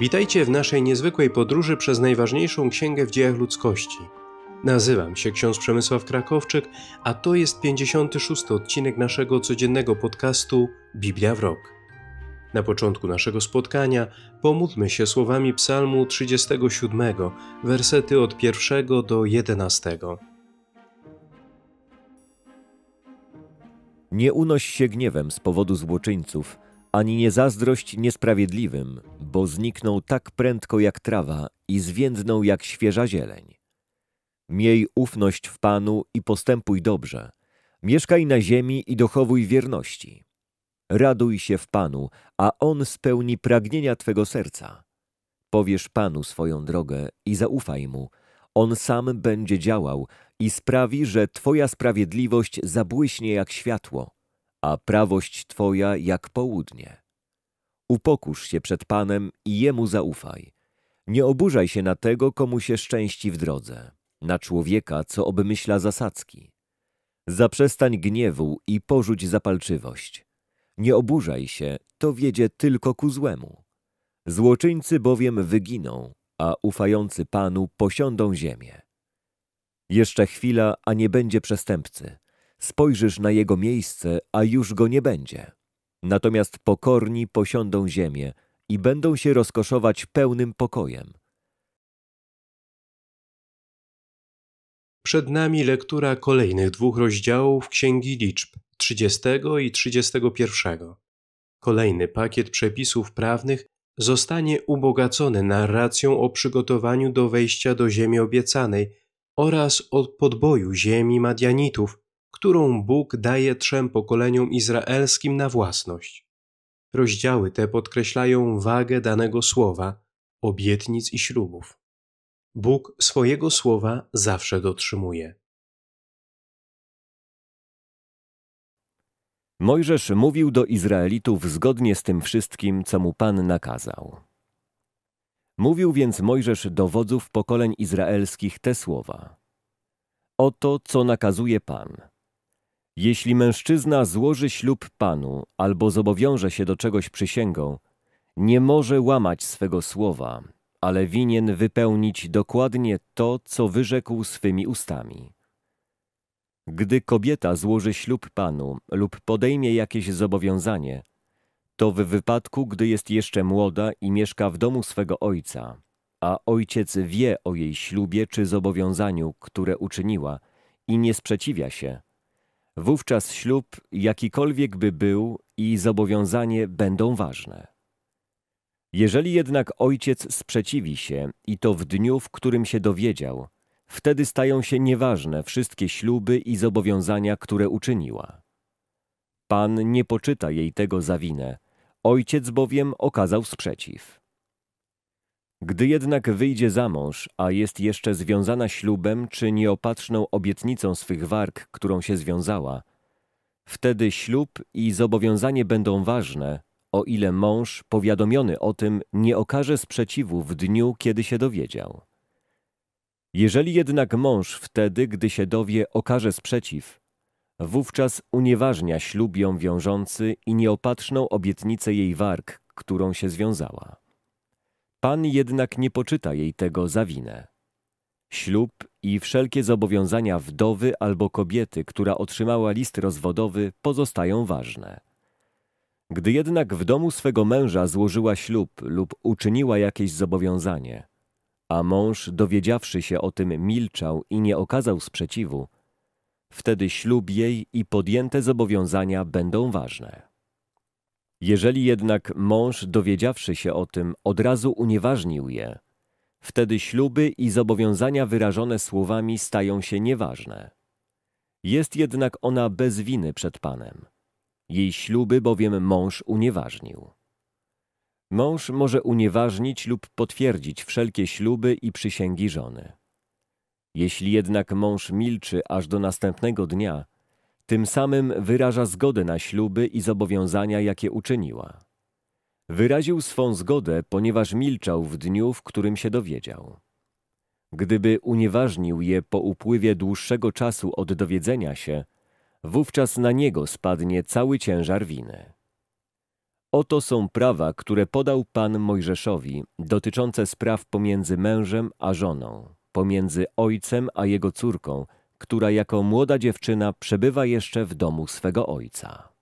Witajcie w naszej niezwykłej podróży przez najważniejszą księgę w dziejach ludzkości. Nazywam się ksiądz Przemysław Krakowczyk, a to jest 56. odcinek naszego codziennego podcastu Biblia w rok. Na początku naszego spotkania pomódlmy się słowami Psalmu 37, wersety od 1 do 11. Nie unoś się gniewem z powodu złoczyńców, ani nie zazdrość niesprawiedliwym, bo znikną tak prędko jak trawa i zwiędną jak świeża zieleń. Miej ufność w Panu i postępuj dobrze. Mieszkaj na ziemi i dochowuj wierności. Raduj się w Panu, a On spełni pragnienia Twego serca. Powierz Panu swoją drogę i zaufaj Mu. On sam będzie działał i sprawi, że Twoja sprawiedliwość zabłyśnie jak światło, a prawość Twoja jak południe. Upokórz się przed Panem i Jemu zaufaj. Nie oburzaj się na tego, komu się szczęści w drodze, na człowieka, co obmyśla zasadzki. Zaprzestań gniewu i porzuć zapalczywość. Nie oburzaj się, to wiedzie tylko ku złemu. Złoczyńcy bowiem wyginą, a ufający Panu posiądą ziemię. Jeszcze chwila, a nie będzie przestępcy. Spojrzysz na jego miejsce, a już go nie będzie. Natomiast pokorni posiądą ziemię i będą się rozkoszować pełnym pokojem. Przed nami lektura kolejnych dwóch rozdziałów Księgi Liczb, 30 i 31. Kolejny pakiet przepisów prawnych zostanie ubogacony narracją o przygotowaniu do wejścia do ziemi obiecanej oraz o podboju ziemi Madianitów, którą Bóg daje trzem pokoleniom izraelskim na własność. Rozdziały te podkreślają wagę danego słowa, obietnic i ślubów. Bóg swojego słowa zawsze dotrzymuje. Mojżesz mówił do Izraelitów zgodnie z tym wszystkim, co mu Pan nakazał. Mówił więc Mojżesz do wodzów pokoleń izraelskich te słowa. Oto, co nakazuje Pan. Jeśli mężczyzna złoży ślub Panu albo zobowiąże się do czegoś przysięgą, nie może łamać swego słowa, ale winien wypełnić dokładnie to, co wyrzekł swymi ustami. Gdy kobieta złoży ślub Panu lub podejmie jakieś zobowiązanie, to w wypadku, gdy jest jeszcze młoda i mieszka w domu swego ojca, a ojciec wie o jej ślubie czy zobowiązaniu, które uczyniła i nie sprzeciwia się, wówczas ślub, jakikolwiek by był, i zobowiązanie będą ważne. Jeżeli jednak ojciec sprzeciwi się i to w dniu, w którym się dowiedział, wtedy stają się nieważne wszystkie śluby i zobowiązania, które uczyniła. Pan nie poczyta jej tego za winę, ojciec bowiem okazał sprzeciw. Gdy jednak wyjdzie za mąż, a jest jeszcze związana ślubem czy nieopatrzną obietnicą swych warg, którą się związała, wtedy ślub i zobowiązanie będą ważne, o ile mąż powiadomiony o tym nie okaże sprzeciwu w dniu, kiedy się dowiedział. Jeżeli jednak mąż wtedy, gdy się dowie, okaże sprzeciw, wówczas unieważnia ślub ją wiążący i nieopatrzną obietnicę jej warg, którą się związała. Pan jednak nie poczyta jej tego za winę. Ślub i wszelkie zobowiązania wdowy albo kobiety, która otrzymała list rozwodowy, pozostają ważne. Gdy jednak w domu swego męża złożyła ślub lub uczyniła jakieś zobowiązanie, a mąż, dowiedziawszy się o tym, milczał i nie okazał sprzeciwu, wtedy ślub jej i podjęte zobowiązania będą ważne. Jeżeli jednak mąż, dowiedziawszy się o tym, od razu unieważnił je, wtedy śluby i zobowiązania wyrażone słowami stają się nieważne. Jest jednak ona bez winy przed Panem. Jej śluby bowiem mąż unieważnił. Mąż może unieważnić lub potwierdzić wszelkie śluby i przysięgi żony. Jeśli jednak mąż milczy aż do następnego dnia, tym samym wyraża zgodę na śluby i zobowiązania, jakie uczyniła. Wyraził swą zgodę, ponieważ milczał w dniu, w którym się dowiedział. Gdyby unieważnił je po upływie dłuższego czasu od dowiedzenia się, wówczas na niego spadnie cały ciężar winy. Oto są prawa, które podał Pan Mojżeszowi, dotyczące spraw pomiędzy mężem a żoną, pomiędzy ojcem a jego córką, która jako młoda dziewczyna przebywa jeszcze w domu swego ojca.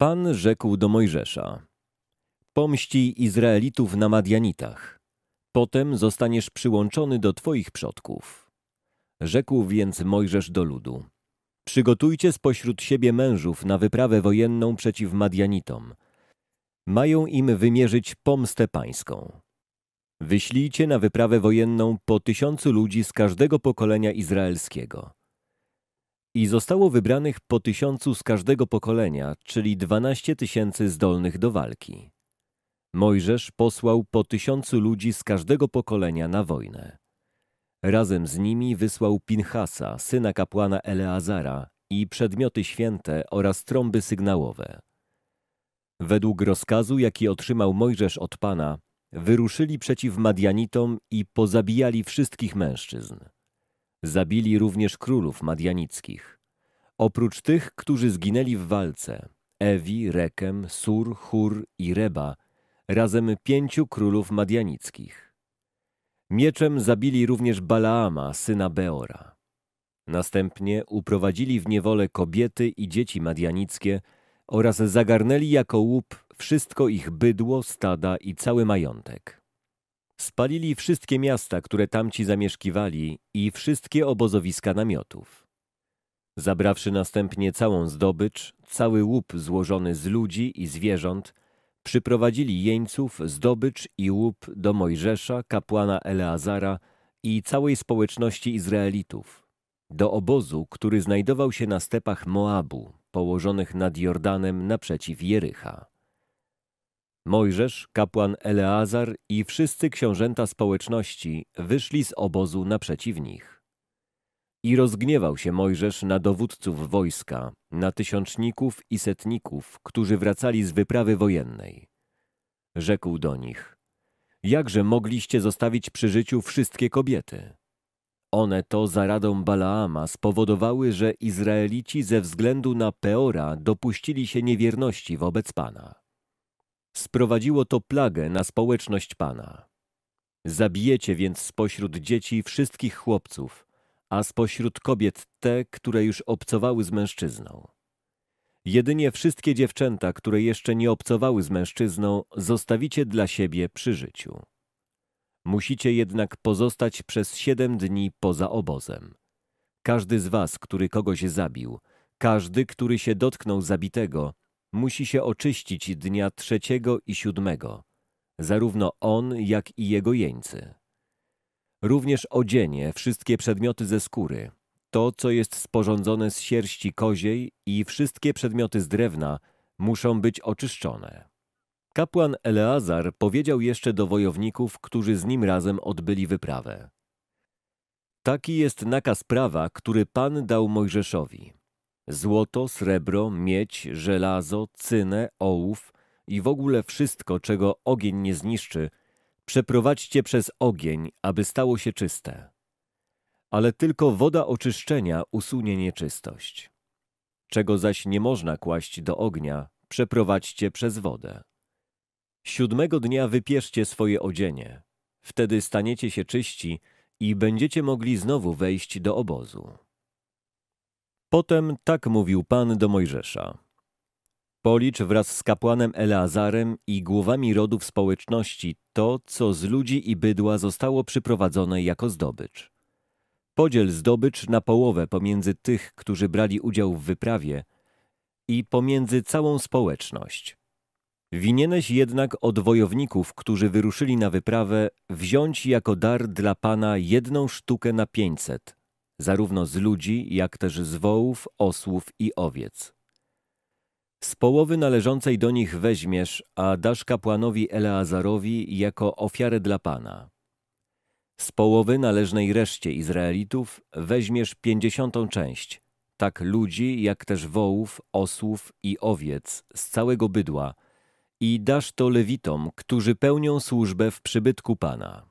Pan rzekł do Mojżesza: pomści Izraelitów na Madianitach, potem zostaniesz przyłączony do twoich przodków. Rzekł więc Mojżesz do ludu: przygotujcie spośród siebie mężów na wyprawę wojenną przeciw Madianitom. Mają im wymierzyć pomstę pańską. Wyślijcie na wyprawę wojenną po 1000 ludzi z każdego pokolenia izraelskiego. I zostało wybranych po 1000 z każdego pokolenia, czyli 12 000 zdolnych do walki. Mojżesz posłał po 1000 ludzi z każdego pokolenia na wojnę. Razem z nimi wysłał Pinchasa, syna kapłana Eleazara, i przedmioty święte oraz trąby sygnałowe. Według rozkazu, jaki otrzymał Mojżesz od Pana, wyruszyli przeciw Madianitom i pozabijali wszystkich mężczyzn. Zabili również królów madianickich. Oprócz tych, którzy zginęli w walce, Ewi, Rekem, Sur, Hur i Reba, razem 5 królów madianickich. Mieczem zabili również Balaama, syna Beora. Następnie uprowadzili w niewolę kobiety i dzieci madianickie oraz zagarnęli jako łup wszystko ich bydło, stada i cały majątek. Spalili wszystkie miasta, które tamci zamieszkiwali, i wszystkie obozowiska namiotów. Zabrawszy następnie całą zdobycz, cały łup złożony z ludzi i zwierząt, przyprowadzili jeńców, zdobycz i łup do Mojżesza, kapłana Eleazara i całej społeczności Izraelitów, do obozu, który znajdował się na stepach Moabu, położonych nad Jordanem naprzeciw Jerycha. Mojżesz, kapłan Eleazar i wszyscy książęta społeczności wyszli z obozu naprzeciw nich. I rozgniewał się Mojżesz na dowódców wojska, na tysiączników i setników, którzy wracali z wyprawy wojennej. Rzekł do nich: jakże mogliście zostawić przy życiu wszystkie kobiety? One to za radą Balaama spowodowały, że Izraelici ze względu na Peora dopuścili się niewierności wobec Pana. Sprowadziło to plagę na społeczność Pana. Zabijecie więc spośród dzieci wszystkich chłopców, a spośród kobiet te, które już obcowały z mężczyzną. Jedynie wszystkie dziewczęta, które jeszcze nie obcowały z mężczyzną, zostawicie dla siebie przy życiu. Musicie jednak pozostać przez 7 dni poza obozem. Każdy z was, który kogoś zabił, każdy, który się dotknął zabitego, musi się oczyścić dnia 3. i 7, zarówno on, jak i jego jeńcy. Również odzienie, wszystkie przedmioty ze skóry, to, co jest sporządzone z sierści koziej, i wszystkie przedmioty z drewna muszą być oczyszczone. Kapłan Eleazar powiedział jeszcze do wojowników, którzy z nim razem odbyli wyprawę: taki jest nakaz prawa, który Pan dał Mojżeszowi. Złoto, srebro, miedź, żelazo, cynę, ołów i w ogóle wszystko, czego ogień nie zniszczy, przeprowadźcie przez ogień, aby stało się czyste. Ale tylko woda oczyszczenia usunie nieczystość. Czego zaś nie można kłaść do ognia, przeprowadźcie przez wodę. 7 dnia wypierzcie swoje odzienie. Wtedy staniecie się czyści i będziecie mogli znowu wejść do obozu. Potem tak mówił Pan do Mojżesza: policz wraz z kapłanem Eleazarem i głowami rodów społeczności to, co z ludzi i bydła zostało przyprowadzone jako zdobycz. Podziel zdobycz na połowę pomiędzy tych, którzy brali udział w wyprawie, i pomiędzy całą społeczność. Winieneś jednak od wojowników, którzy wyruszyli na wyprawę, wziąć jako dar dla Pana 1 sztukę na 500, zarówno z ludzi, jak też z wołów, osłów i owiec. Z połowy należącej do nich weźmiesz, a dasz kapłanowi Eleazarowi jako ofiarę dla Pana. Z połowy należnej reszcie Izraelitów weźmiesz 50. część, tak ludzi, jak też wołów, osłów i owiec, z całego bydła, i dasz to lewitom, którzy pełnią służbę w przybytku Pana.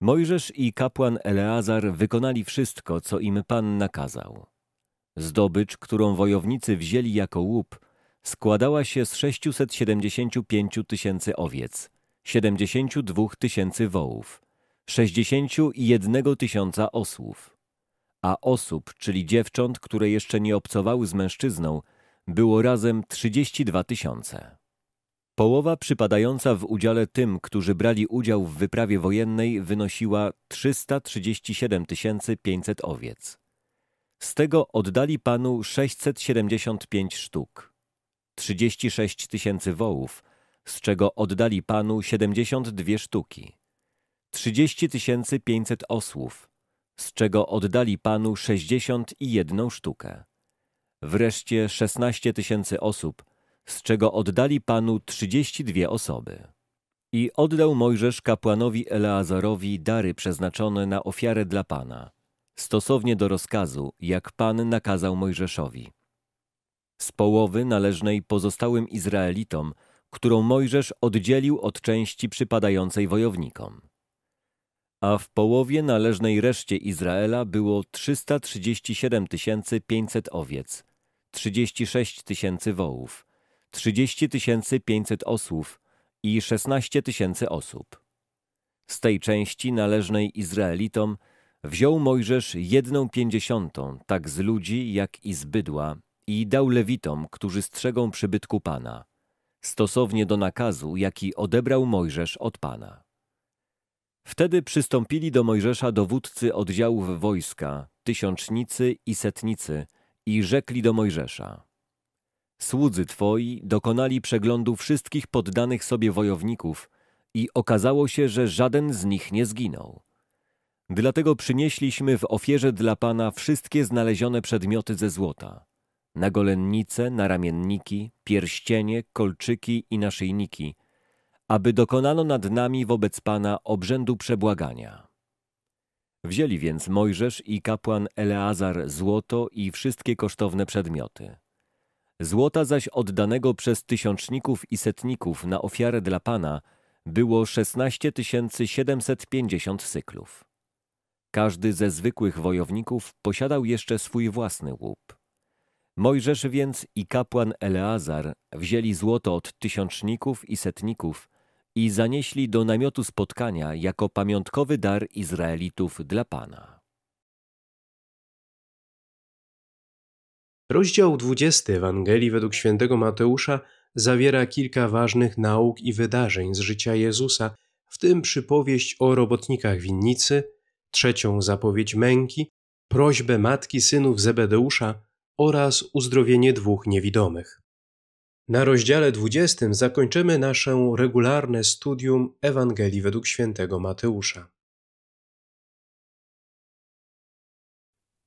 Mojżesz i kapłan Eleazar wykonali wszystko, co im Pan nakazał. Zdobycz, którą wojownicy wzięli jako łup, składała się z 675 tysięcy owiec, 72 tysięcy wołów, 61 tysiąca osłów. A osób, czyli dziewcząt, które jeszcze nie obcowały z mężczyzną, było razem 32 tysiące. Połowa przypadająca w udziale tym, którzy brali udział w wyprawie wojennej, wynosiła 337 500 owiec. Z tego oddali Panu 675 sztuk, 36 tysięcy wołów, z czego oddali Panu 72 sztuki, 30 500 osłów, z czego oddali Panu 61 sztukę. Wreszcie 16 tysięcy osób, z czego oddali Panu 32 osoby. I oddał Mojżesz kapłanowi Eleazarowi dary przeznaczone na ofiarę dla Pana, stosownie do rozkazu, jak Pan nakazał Mojżeszowi. Z połowy należnej pozostałym Izraelitom, którą Mojżesz oddzielił od części przypadającej wojownikom. A w połowie należnej reszcie Izraela było 337 500 owiec, 36 tysięcy wołów, 30 500 osłów i 16 tysięcy osób. Z tej części należnej Izraelitom wziął Mojżesz 1/50 tak z ludzi, jak i z bydła i dał lewitom, którzy strzegą przybytku Pana, stosownie do nakazu, jaki odebrał Mojżesz od Pana. Wtedy przystąpili do Mojżesza dowódcy oddziałów wojska, tysiącznicy i setnicy i rzekli do Mojżesza: Słudzy Twoi dokonali przeglądu wszystkich poddanych sobie wojowników i okazało się, że żaden z nich nie zginął. Dlatego przynieśliśmy w ofierze dla Pana wszystkie znalezione przedmioty ze złota: nagolennice, naramienniki, pierścienie, kolczyki i naszyjniki, aby dokonano nad nami wobec Pana obrzędu przebłagania. Wzięli więc Mojżesz i kapłan Eleazar złoto i wszystkie kosztowne przedmioty. Złota zaś oddanego przez tysiączników i setników na ofiarę dla Pana było 16 750 syklów. Każdy ze zwykłych wojowników posiadał jeszcze swój własny łup. Mojżesz więc i kapłan Eleazar wzięli złoto od tysiączników i setników i zanieśli do namiotu spotkania jako pamiątkowy dar Izraelitów dla Pana. Rozdział 20 Ewangelii według Świętego Mateusza zawiera kilka ważnych nauk i wydarzeń z życia Jezusa, w tym przypowieść o robotnikach winnicy, trzecią zapowiedź męki, prośbę matki synów Zebedeusza oraz uzdrowienie dwóch niewidomych. Na rozdziale 20 zakończymy nasze regularne studium Ewangelii według Świętego Mateusza.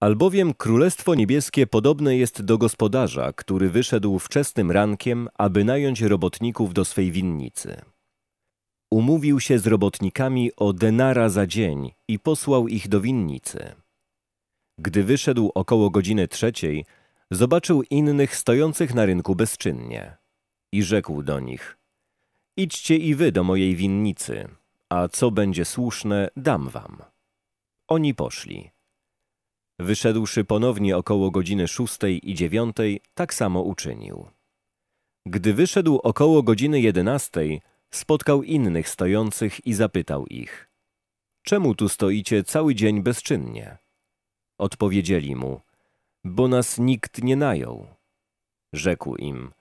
Albowiem Królestwo Niebieskie podobne jest do gospodarza, który wyszedł wczesnym rankiem, aby nająć robotników do swej winnicy. Umówił się z robotnikami o denara za dzień i posłał ich do winnicy. Gdy wyszedł około godziny 3, zobaczył innych stojących na rynku bezczynnie. I rzekł do nich: Idźcie i wy do mojej winnicy, a co będzie słuszne, dam wam. Oni poszli. Wyszedłszy ponownie około godziny 6 i 9, tak samo uczynił. Gdy wyszedł około godziny 11, spotkał innych stojących i zapytał ich: Czemu tu stoicie cały dzień bezczynnie? Odpowiedzieli mu: Bo nas nikt nie najął. Rzekł im: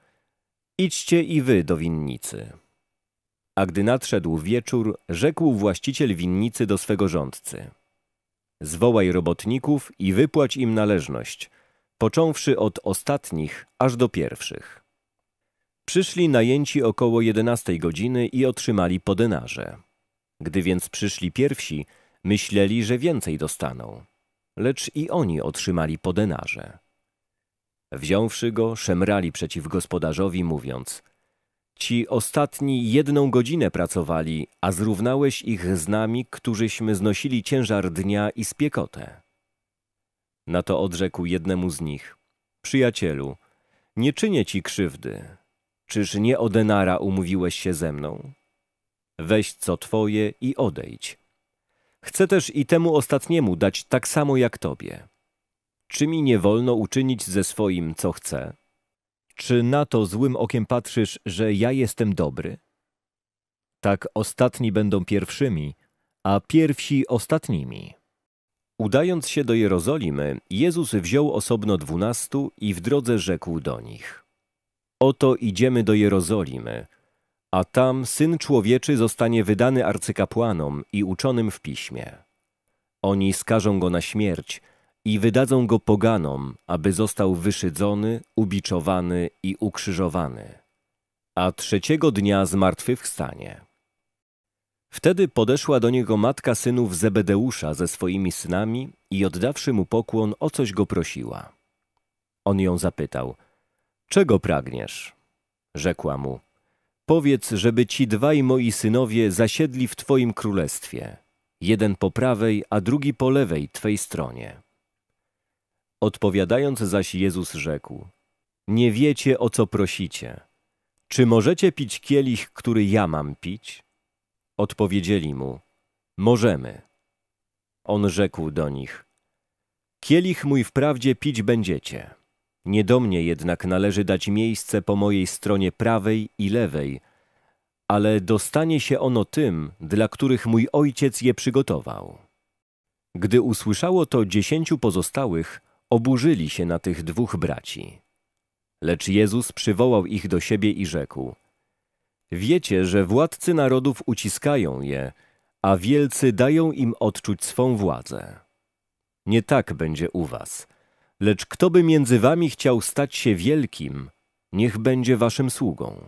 Idźcie i wy do winnicy. A gdy nadszedł wieczór, rzekł właściciel winnicy do swego rządcy: Zwołaj robotników i wypłać im należność, począwszy od ostatnich aż do pierwszych. Przyszli najęci około 11 godziny i otrzymali po denarze. Gdy więc przyszli pierwsi, myśleli, że więcej dostaną, lecz i oni otrzymali po denarze. Wziąwszy go, szemrali przeciw gospodarzowi, mówiąc: Ci ostatni 1 godzinę pracowali, a zrównałeś ich z nami, którzyśmy znosili ciężar dnia i spiekotę. Na to odrzekł jednemu z nich: Przyjacielu, nie czynię ci krzywdy. Czyż nie o denara umówiłeś się ze mną? Weź co twoje i odejdź. Chcę też i temu ostatniemu dać tak samo jak tobie. Czy mi nie wolno uczynić ze swoim, co chcę? Czy na to złym okiem patrzysz, że ja jestem dobry? Tak ostatni będą pierwszymi, a pierwsi ostatnimi. Udając się do Jerozolimy, Jezus wziął osobno 12 i w drodze rzekł do nich: Oto idziemy do Jerozolimy, a tam Syn Człowieczy zostanie wydany arcykapłanom i uczonym w piśmie. Oni skażą go na śmierć i wydadzą go poganom, aby został wyszydzony, ubiczowany i ukrzyżowany. A trzeciego dnia zmartwychwstanie. Wtedy podeszła do niego matka synów Zebedeusza ze swoimi synami i oddawszy mu pokłon, o coś go prosiła. On ją zapytał: Czego pragniesz? Rzekła mu: Powiedz, żeby ci dwaj moi synowie zasiedli w twoim królestwie, jeden po prawej, a drugi po lewej twej stronie. Odpowiadając zaś Jezus rzekł: Nie wiecie, o co prosicie. Czy możecie pić kielich, który ja mam pić? Odpowiedzieli mu: Możemy. On rzekł do nich: Kielich mój wprawdzie pić będziecie. Nie do mnie jednak należy dać miejsce po mojej stronie prawej i lewej, ale dostanie się ono tym, dla których mój ojciec je przygotował. Gdy usłyszało to 10 pozostałych, oburzyli się na tych dwóch braci. Lecz Jezus przywołał ich do siebie i rzekł: Wiecie, że władcy narodów uciskają je, a wielcy dają im odczuć swą władzę. Nie tak będzie u was, lecz kto by między wami chciał stać się wielkim, niech będzie waszym sługą.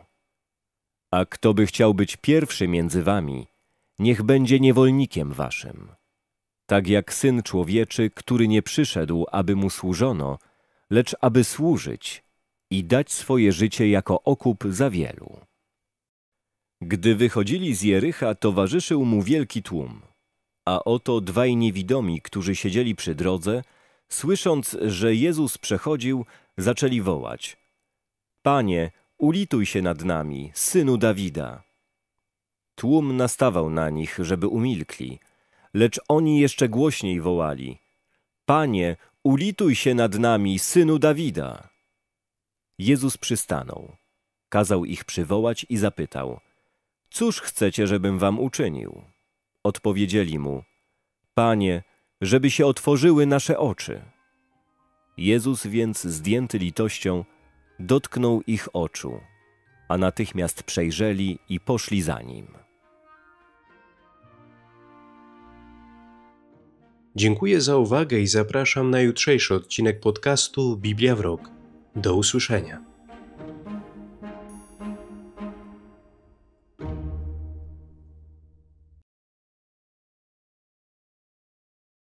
A kto by chciał być pierwszy między wami, niech będzie niewolnikiem waszym. Tak jak Syn Człowieczy, który nie przyszedł, aby mu służono, lecz aby służyć i dać swoje życie jako okup za wielu. Gdy wychodzili z Jerycha, towarzyszył mu wielki tłum. A oto dwaj niewidomi, którzy siedzieli przy drodze, słysząc, że Jezus przechodził, zaczęli wołać: Panie, ulituj się nad nami, Synu Dawida. Tłum nastawał na nich, żeby umilkli, lecz oni jeszcze głośniej wołali: Panie, ulituj się nad nami, Synu Dawida. Jezus przystanął, kazał ich przywołać i zapytał: Cóż chcecie, żebym wam uczynił? Odpowiedzieli mu: Panie, żeby się otworzyły nasze oczy. Jezus więc, zdjęty litością, dotknął ich oczu, a natychmiast przejrzeli i poszli za nim. Dziękuję za uwagę i zapraszam na jutrzejszy odcinek podcastu Biblia w rok. Do usłyszenia.